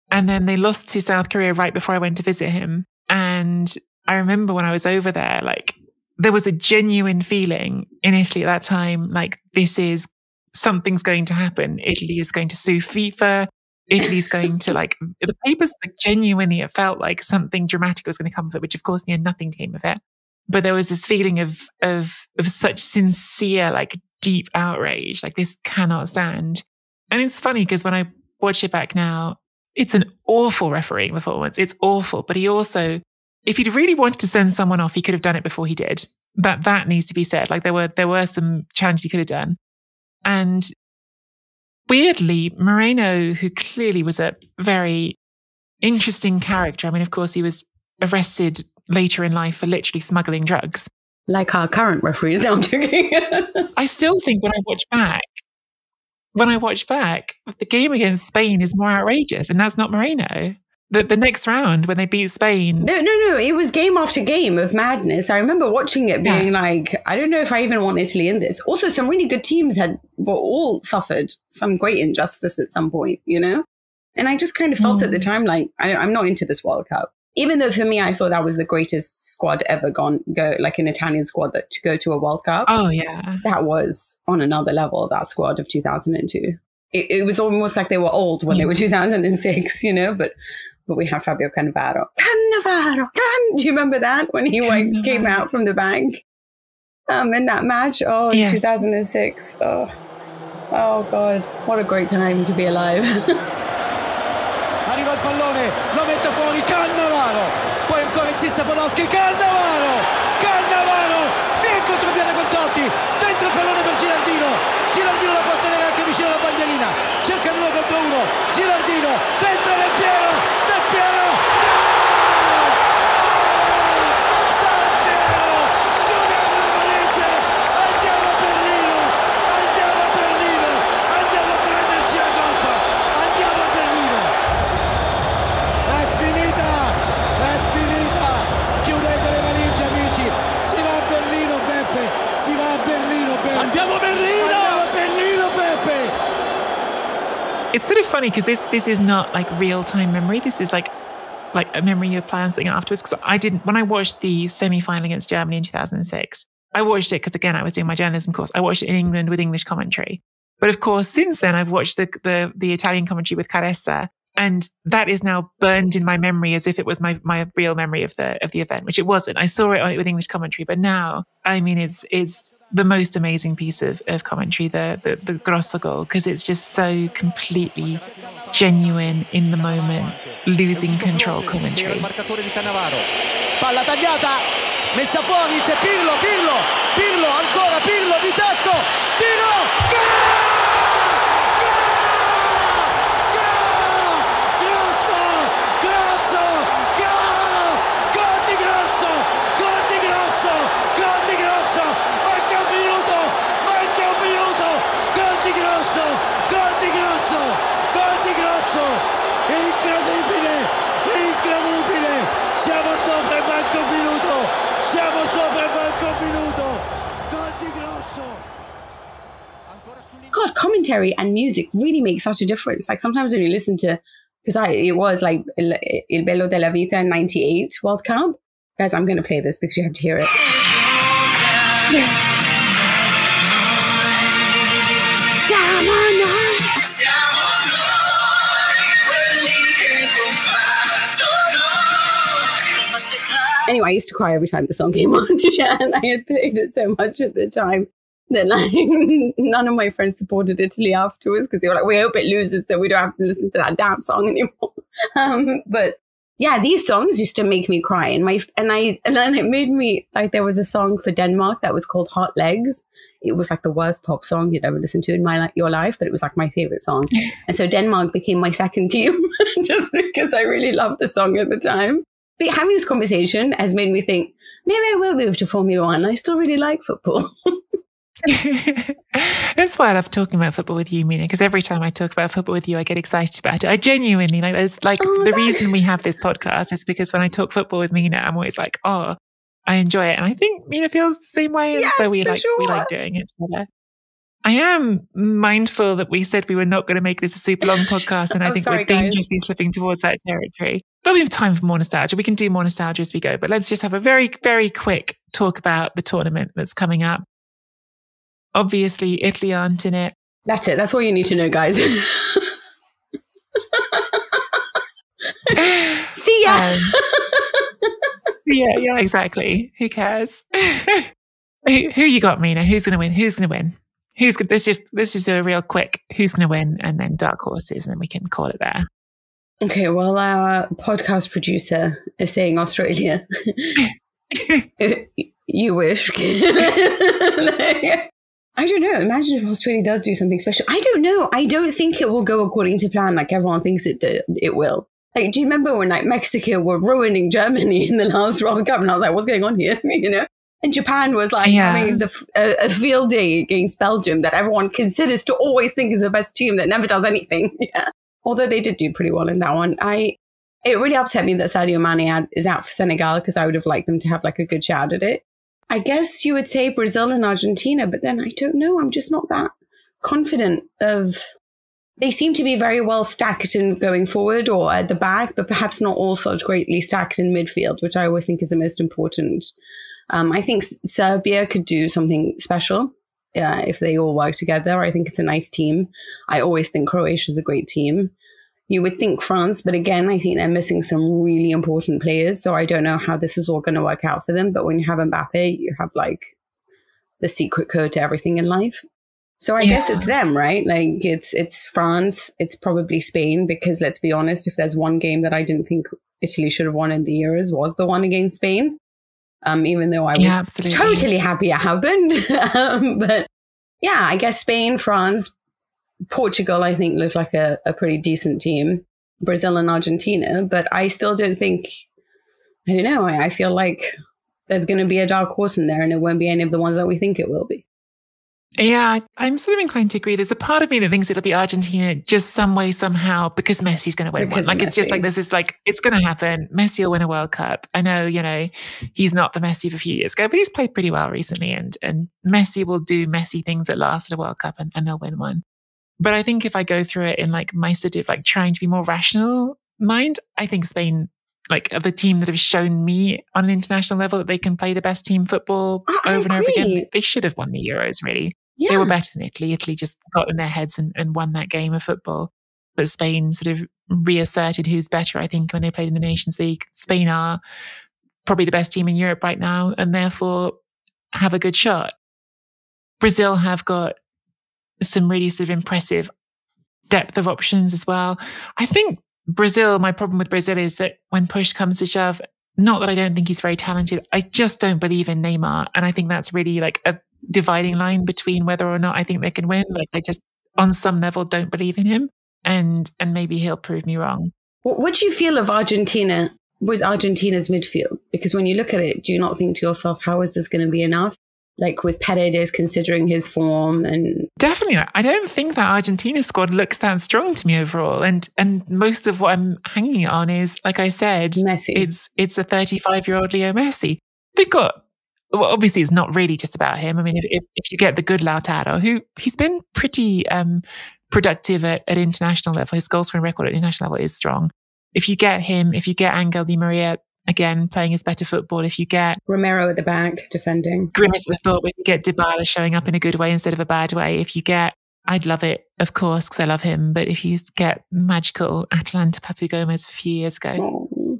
And then they lost to South Korea right before I went to visit him. And I remember when I was over there, like there was a genuine feeling in Italy at that time, like this is, something's going to happen. Italy is going to sue FIFA. Italy's going to like the papers, like genuinely it felt like something dramatic was going to come of it, which of course near nothing came of it. But there was this feeling of, of, of such sincere, like deep outrage, like this cannot stand. And it's funny because when I watch it back now, it's an awful refereeing performance. It's awful. But he also, if he'd really wanted to send someone off, he could have done it before he did. That, that needs to be said. Like there were, there were some challenges he could have done. And weirdly, Moreno, who clearly was a very interesting character. I mean, of course, he was arrested later in life for literally smuggling drugs. Like our current referees. No, I'm joking. I still think when I watch back, when I watch back, the game against Spain is more outrageous. And that's not Moreno. The, the next round when they beat Spain. No, no, no. It was game after game of madness. I remember watching it being yeah. like, I don't know if I even want Italy in this. Also, some really good teams had were all suffered some great injustice at some point, you know? And I just kind of felt mm. at the time like, I, I'm not into this World Cup. Even though for me, I saw that was the greatest squad ever gone, go like an Italian squad that to go to a World Cup. Oh, yeah. That was on another level, that squad of two thousand two. It, it was almost like they were old when yeah. they were two thousand six, you know? But... But we have Fabio Cannavaro. Cannavaro, can do you remember that when he like, came out from the bank um, in that match? Oh, yes. two thousand six. Oh, oh God, what a great time to be alive. Arriva il pallone, lo mette fuori Cannavaro. Poi ancora insiste Podolski. Cannavaro, Cannavaro, via contropiede con Totti. Dentro il pallone per Gilardino. Gilardino la porta nera anche vicino alla bandierina. Cerca l'uno contro uno. Gilardino, dentro nel pieno. Piero, no! Alex, Del Piero, chiudete la valigia, andiamo a Berlino, andiamo a Berlino, andiamo a prenderci la coppa, andiamo a Berlino. È finita, è finita, chiudete le valigie amici, si va a Berlino Beppe, si va a Berlino Beppe. Andiamo a Berlino, andiamo a Berlino Beppe. It's sort of funny because this this is not like real-time memory. This is like like a memory you plan something afterwards. Because I didn't, when I watched the semi-final against Germany in two thousand six, I watched it because, again, I was doing my journalism course. I watched it in England with English commentary. But of course, since then, I've watched the, the, the Italian commentary with Caressa, and that is now burned in my memory as if it was my, my real memory of the, of the event, which it wasn't. I saw it on it with English commentary, but now, I mean, it's, it's the most amazing piece of, of commentary, the, the, the Grosso goal, because it's just so completely genuine, in the moment, losing control commentary. Palla tagliata, messa fuori, c'è Pirlo, Pirlo, Pirlo, ancora Pirlo di tacco, tiro, gol! God, commentary and music really make such a difference. Like sometimes when you listen to, because I it was like Il, Il Bello della Vita ninety-eight World Cup. Guys, I'm going to play this because you have to hear it. Anyway, I used to cry every time the song came on. Yeah, and I had played it so much at the time that like none of my friends supported Italy afterwards because they were like, we hope it loses so we don't have to listen to that damn song anymore. Um, but yeah, these songs used to make me cry. And my and I and then it made me, like, there was a song for Denmark that was called Hot Legs. It was like the worst pop song you'd ever listened to in my your life, but it was like my favorite song. And so Denmark became my second team just because I really loved the song at the time. But having this conversation has made me think, maybe I will move to Formula One. I still really like football. That's why I love talking about football with you, Mina, because every time I talk about football with you, I get excited about it. I genuinely, like, there's, like oh, the that... reason we have this podcast is because when I talk football with Mina, I'm always like, oh, I enjoy it. And I think Mina feels the same way. Yes, so we like, sure. we like doing it together. I am mindful that we said we were not going to make this a super long podcast, and I oh, think sorry, we're dangerously guys. slipping towards that territory. But we have time for more nostalgia. We can do more nostalgia as we go, but let's just have a very, very quick talk about the tournament that's coming up. Obviously, Italy aren't in it. That's it. That's all you need to know, guys. See ya! Um, see ya, yeah, exactly. Who cares? who, who you got, Mina? Who's going to win? Who's going to win? Who's good? Let's just, let's just do a real quick who's going to win and then dark horses, and then we can call it there. Okay, well, our podcast producer is saying Australia. You wish. I don't know. Imagine if Australia does do something special. I don't know. I don't think it will go according to plan like everyone thinks it did, it will. Like, do you remember when like Mexico were ruining Germany in the last World Cup? And I was like, what's going on here? You know? And Japan was like yeah. having the, a, a field day against Belgium that everyone considers to always think is the best team that never does anything. Yeah. Although they did do pretty well in that one. I, it really upset me that Sadio Mane had, is out for Senegal because I would have liked them to have like a good shout at it. I guess you would say Brazil and Argentina, but then I don't know. I'm just not that confident of... They seem to be very well stacked in going forward or at the back, but perhaps not all such greatly stacked in midfield, which I always think is the most important. Um, I think Serbia could do something special uh, if they all work together. I think it's a nice team. I always think Croatia is a great team. You would think France, but again, I think they're missing some really important players. So I don't know how this is all going to work out for them. But when you have Mbappe, you have like the secret code to everything in life. So I yeah. guess it's them, right? Like it's it's France, it's probably Spain, because let's be honest, if there's one game that I didn't think Italy should have won in the Euros was the one against Spain. Um, even though I was yeah, totally happy it happened. um, but yeah, I guess Spain, France, Portugal, I think looked like a, a pretty decent team, Brazil and Argentina. But I still don't think, I don't know, I, I feel like there's going to be a dark horse in there and it won't be any of the ones that we think it will be. Yeah, I'm sort of inclined to agree. There's a part of me that thinks it'll be Argentina just some way, somehow, because Messi's going to win because one. Like, Messi. It's just like, this is like, it's going to happen. Messi will win a World Cup. I know, you know, he's not the Messi of a few years ago, but he's played pretty well recently. And and Messi will do Messi things at last at a World Cup and, and they'll win one. But I think if I go through it in like my sort of like trying to be more rational mind, I think Spain, like the team that have shown me on an international level that they can play the best team football I, over I and over again, they should have won the Euros really. Yeah. They were better than Italy. Italy just got in their heads and, and won that game of football. But Spain sort of reasserted who's better, I think, when they played in the Nations League. Spain are probably the best team in Europe right now and therefore have a good shot. Brazil have got some really sort of impressive depth of options as well. I think Brazil, my problem with Brazil is that when push comes to shove, not that I don't think he's very talented, I just don't believe in Neymar. And I think that's really like a dividing line between whether or not I think they can win. Like I just, on some level, don't believe in him. And and maybe he'll prove me wrong. What do you feel of Argentina, with Argentina's midfield? Because when you look at it, do you not think to yourself, how is this going to be enough? Like with Paredes, considering his form and... Definitely. I don't think that Argentina squad looks that strong to me overall. And and most of what I'm hanging on is, like I said, Messi. It's, it's a thirty-five-year-old Leo Messi. They've got... Well, obviously, it's not really just about him. I mean, if, if, if you get the good Lautaro, who he's been pretty um, productive at, at international level. His goal scoring record at international level is strong. If you get him, if you get Angel Di Maria... Again, playing his better football. If you get Romero at the back, defending. Grimace at the foot. If you get Dybala showing up in a good way instead of a bad way. If you get, I'd love it, of course, because I love him. But if you get magical Atalanta Papu Gomez a few years ago, oh.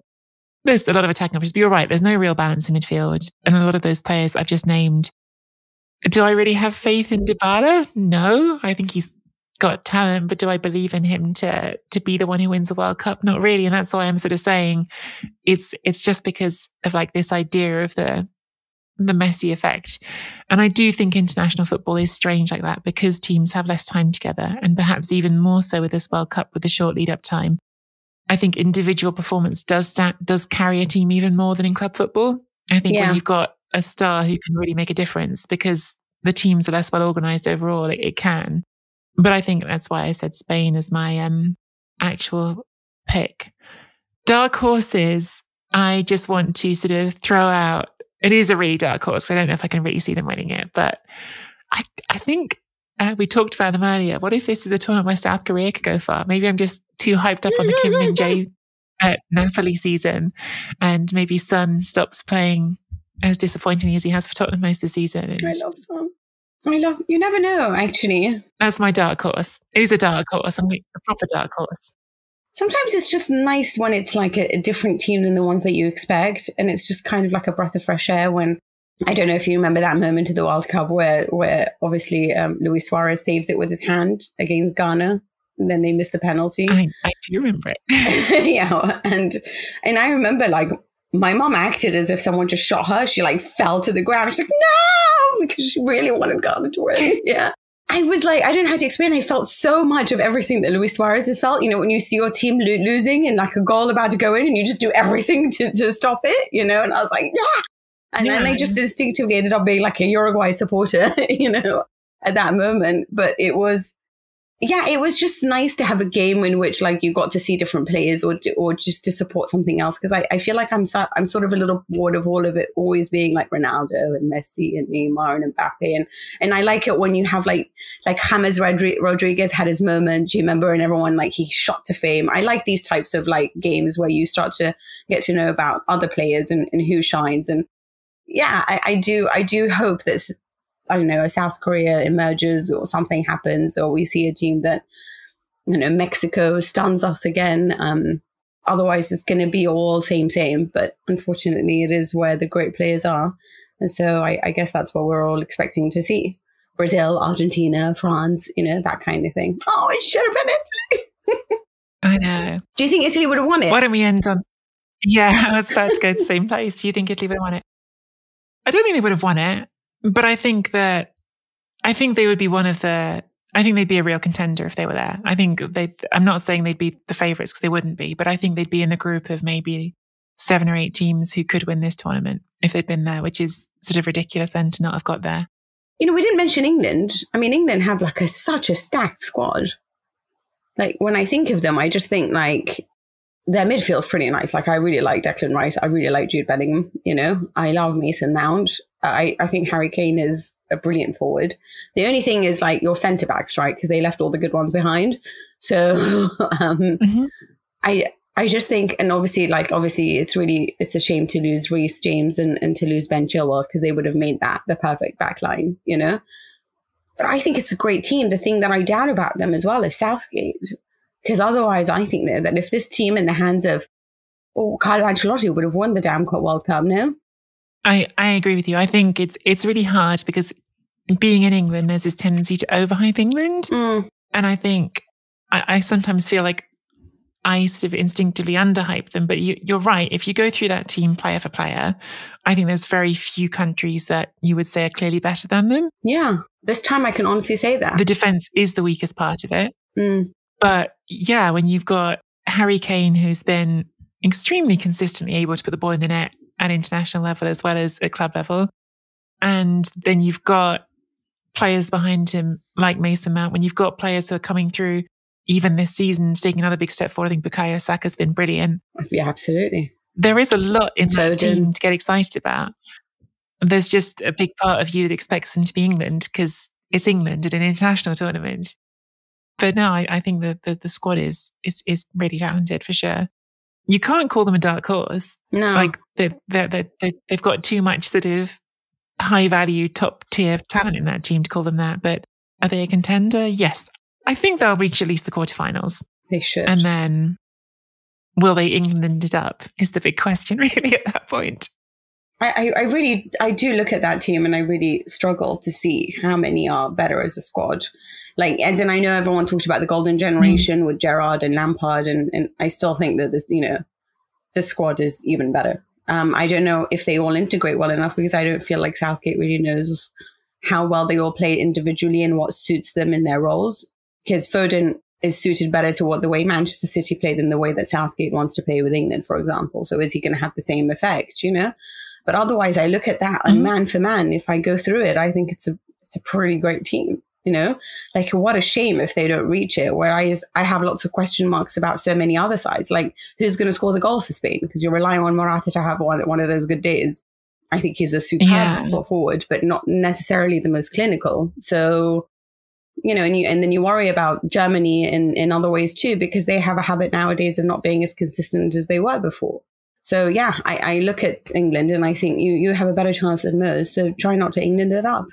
There's a lot of attacking options. But you're right, there's no real balance in midfield. And a lot of those players I've just named. Do I really have faith in Dybala? No. I think he's got talent, but do I believe in him to to be the one who wins the World Cup? Not really. And that's why I'm sort of saying it's it's just because of like this idea of the the Messi effect. And I do think international football is strange like that because teams have less time together and perhaps even more so with this World Cup with the short lead up time. I think individual performance does that does carry a team even more than in club football. I think yeah. when you've got a star who can really make a difference because the teams are less well organized overall, it, it can. But I think that's why I said Spain is my um, actual pick. Dark horses, I just want to sort of throw out. It is a really dark horse. I don't know if I can really see them winning it, but I I think uh, we talked about them earlier. What if this is a tournament where South Korea could go far? Maybe I'm just too hyped up on the Kim Min-jae at Napoli season, and maybe Son stops playing as disappointingly as he has for Tottenham most of the season. And I love Son. I love, you never know, actually. That's my dark horse. It is a dark horse, I'm a proper dark horse. Sometimes it's just nice when it's like a, a different team than the ones that you expect. And it's just kind of like a breath of fresh air when, I don't know if you remember that moment of the World Cup where, where obviously um, Luis Suarez saves it with his hand against Ghana. And then they miss the penalty. I, I do remember it. Yeah. And, and I remember like, my mom acted as if someone just shot her. She like fell to the ground. She's like, no, because she really wanted Ghana to win. Yeah. I was like, I don't know how to explain. I felt so much of everything that Luis Suarez has felt. You know, when you see your team lo- losing and like a goal about to go in and you just do everything to, to stop it, you know? And I was like, yeah. And yeah. then I just instinctively ended up being like a Uruguay supporter, you know, at that moment. But it was, yeah, it was just nice to have a game in which like you got to see different players or or just to support something else. Because I, I feel like I'm I'm sort of a little bored of all of it always being like Ronaldo and Messi and Neymar and Mbappe. And and I like it when you have like like James Rodri- Rodriguez had his moment, do you remember? And everyone like he shot to fame. I like these types of like games where you start to get to know about other players and, and who shines. And yeah, I, I do I do hope that, I don't know, a South Korea emerges or something happens or we see a team that, you know, Mexico stuns us again. Um, otherwise, it's going to be all same, same. But unfortunately, it is where the great players are. And so I, I guess that's what we're all expecting to see. Brazil, Argentina, France, you know, that kind of thing. Oh, it should have been Italy. I know. Do you think Italy would have won it? Why don't we end on... Yeah, I was about to go to the same place. Do you think Italy would have won it? I don't think they would have won it. But I think that, I think they would be one of the, I think they'd be a real contender if they were there. I think they, I'm not saying they'd be the favorites because they wouldn't be, but I think they'd be in the group of maybe seven or eight teams who could win this tournament if they'd been there, which is sort of ridiculous then to not have got there. You know, we didn't mention England. I mean, England have like a, such a stacked squad. Like when I think of them, I just think like their midfield's pretty nice. Like I really like Declan Rice. I really like Jude Bellingham. You know, I love Mason Mount. I, I think Harry Kane is a brilliant forward. The only thing is like your centre-backs, right? Because they left all the good ones behind. So um, mm-hmm. I I just think, and obviously, like obviously it's really, it's a shame to lose Reece James and, and to lose Ben Chilwell because they would have made that the perfect back line, you know? But I think it's a great team. The thing that I doubt about them as well is Southgate, because otherwise I think that, that if this team in the hands of oh, Carlo Ancelotti would have won the damn World Cup, no? I, I agree with you. I think it's it's really hard because being in England, there's this tendency to overhype England. Mm. And I think I, I sometimes feel like I sort of instinctively underhype them. But you, you're right. If you go through that team player for player, I think there's very few countries that you would say are clearly better than them. Yeah. This time I can honestly say that. The defense is the weakest part of it. Mm. But yeah, when you've got Harry Kane, who's been extremely consistently able to put the ball in the net at international level as well as at club level. And then you've got players behind him like Mason Mount. When you've got players who are coming through even this season, taking another big step forward, I think Bukayo Saka's been brilliant. Yeah, absolutely. There is a lot in that team to get excited about. There's just a big part of you that expects them to be England because it's England at an international tournament. But no, I, I think that the, the squad is, is is really talented for sure. You can't call them a dark horse. No. Like they they they they've got too much sort of high value, top tier talent in that team to call them that. But are they a contender? Yes. I think they'll reach at least the quarterfinals. They should. And then will they England it up is the big question really at that point. I, I really, I do look at that team and I really struggle to see how many are better as a squad. Like, as in, I know everyone talked about the golden generation mm. with Gerrard and Lampard, and, and I still think that this, you know, this squad is even better. Um, I don't know if they all integrate well enough because I don't feel like Southgate really knows how well they all play individually and what suits them in their roles. Because Foden is suited better to what the way Manchester City play than the way that Southgate wants to play with England, for example. So is he going to have the same effect, you know? But otherwise, I look at that and man for man, if I go through it, I think it's a it's a pretty great team, you know? Like, what a shame if they don't reach it, whereas I have lots of question marks about so many other sides. Like, who's going to score the goals for Spain? Because you're relying on Morata to have one, one of those good days. I think he's a superb yeah. forward, but not necessarily the most clinical. So, you know, and, you, and then you worry about Germany in, in other ways too, because they have a habit nowadays of not being as consistent as they were before. So, yeah, I, I look at England and I think you, you have a better chance than most. So try not to England it up.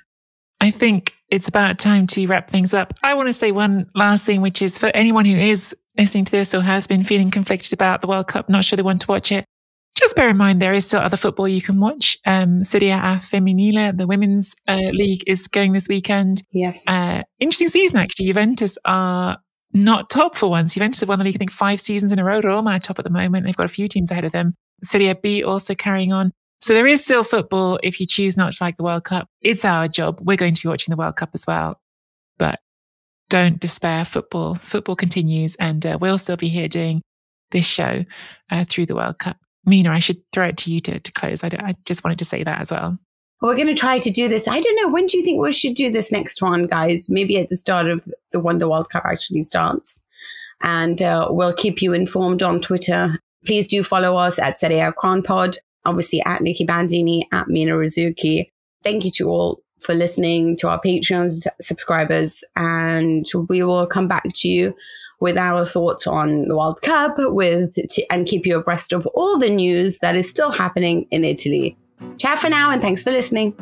I think it's about time to wrap things up. I want to say one last thing, which is for anyone who is listening to this or has been feeling conflicted about the World Cup, not sure they want to watch it, just bear in mind there is still other football you can watch. Um, Serie A Femminile, the women's uh, league, is going this weekend. Yes. Uh, interesting season, actually. Juventus are not top for once. Juventus have won the league, I think, five seasons in a row. Roma are top at the moment. They've got a few teams ahead of them. Serie B also carrying on. So there is still football if you choose not to like the World Cup. It's our job. We're going to be watching the World Cup as well. But don't despair. Football. Football continues and uh, we'll still be here doing this show uh, through the World Cup. Mina, I should throw it to you to, to close. I, I just wanted to say that as well. Well, we're going to try to do this. I don't know. When do you think we should do this next one, guys? Maybe at the start of the when the World Cup actually starts. And uh, we'll keep you informed on Twitter. Please do follow us at Serie A Chronpod, obviously at Nicky Bandini, at Mina Rzouki. Thank you to all for listening, to our Patreons, subscribers, and we will come back to you with our thoughts on the World Cup with and keep you abreast of all the news that is still happening in Italy. Ciao for now and thanks for listening.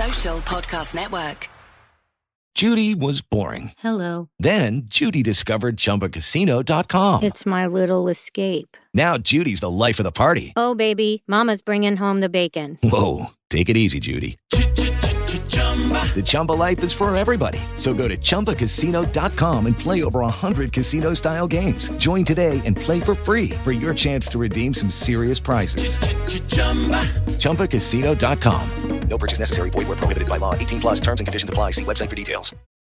Social Podcast Network. Judy was boring. Hello. Then Judy discovered Chumba Casino dot com. It's my little escape. Now Judy's the life of the party. Oh, baby, mama's bringing home the bacon. Whoa, take it easy, Judy. The Chumba life is for everybody. So go to Chumba Casino dot com and play over one hundred casino-style games. Join today and play for free for your chance to redeem some serious prizes. Chumba Casino dot com. No purchase necessary. Void where prohibited by law. eighteen plus terms and conditions apply. See website for details.